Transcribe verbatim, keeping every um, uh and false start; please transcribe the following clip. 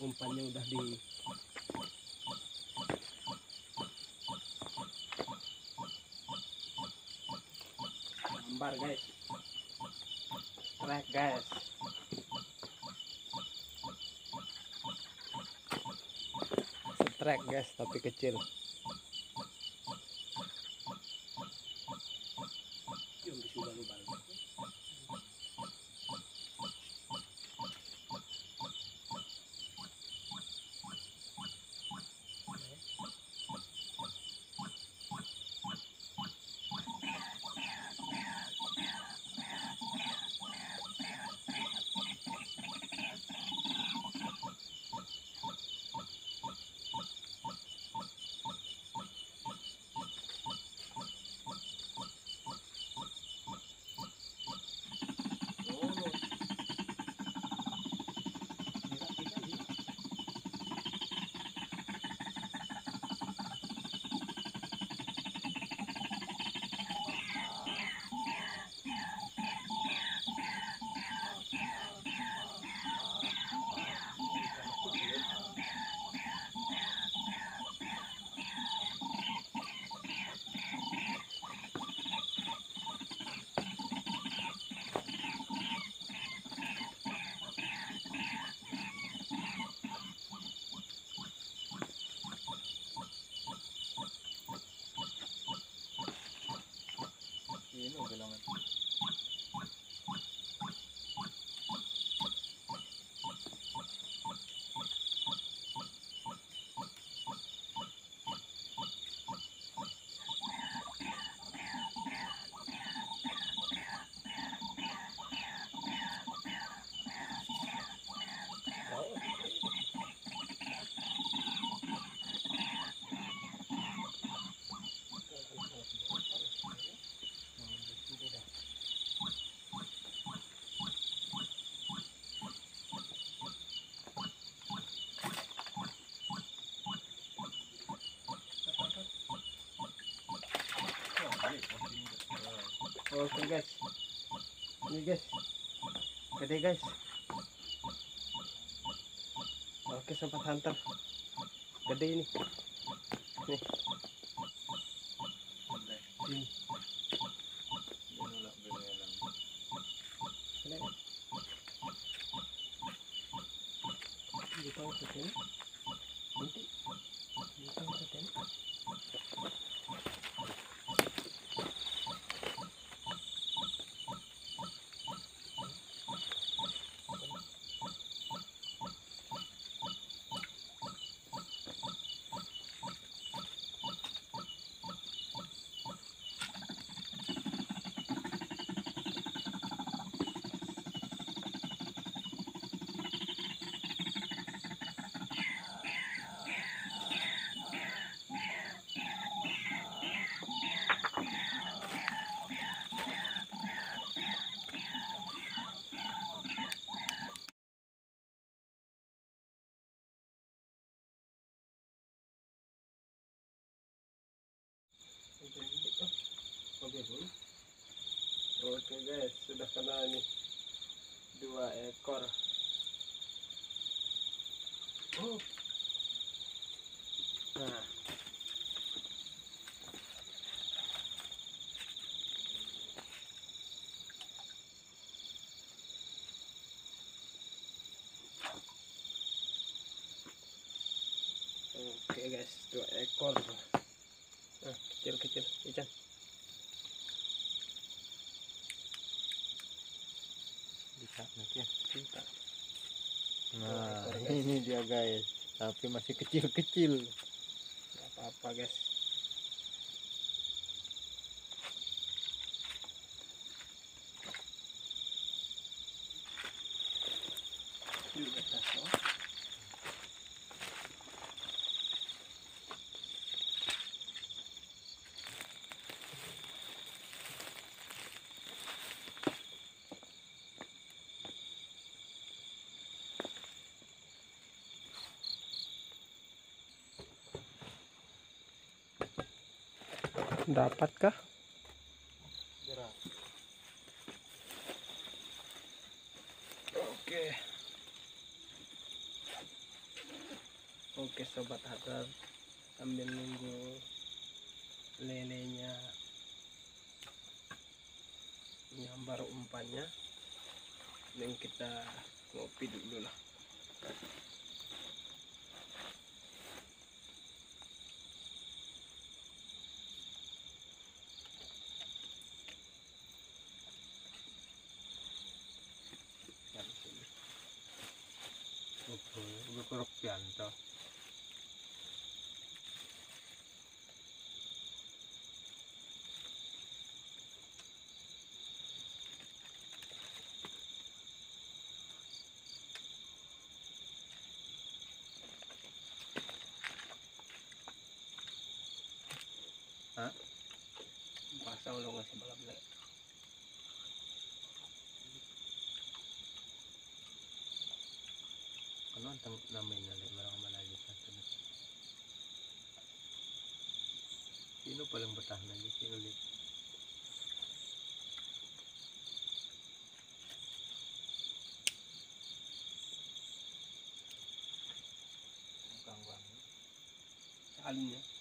umpannya udah di gambar guys, track guys. Setrek guys tapi kecil. Oke guys, ini guys, gede guys. Oke sobat hunter, gede ini, nih, ini, di bawah sini, nanti di bawah sini. Oke guys, sudah kena nih dua ekor. Oh. Nah. Oke guys, dua ekor. Nah, kecil-kecil ikan. Nanti ya, cinta. Nah, nah ini dia guys, tapi masih kecil-kecil. Gak apa-apa guys. Dapatkah? Berat. Oke. tatap sambil nunggu lelenya nyambar umpannya, dan kita ngopi dulu lah. Kurok pianto. Hah? Pasang lo ngasih balap lagi. Ano ang namin nalit? Marang malalit na ito. Sino palang batah nalit? Sino ulit? Mukhang bango. Sa alin niya?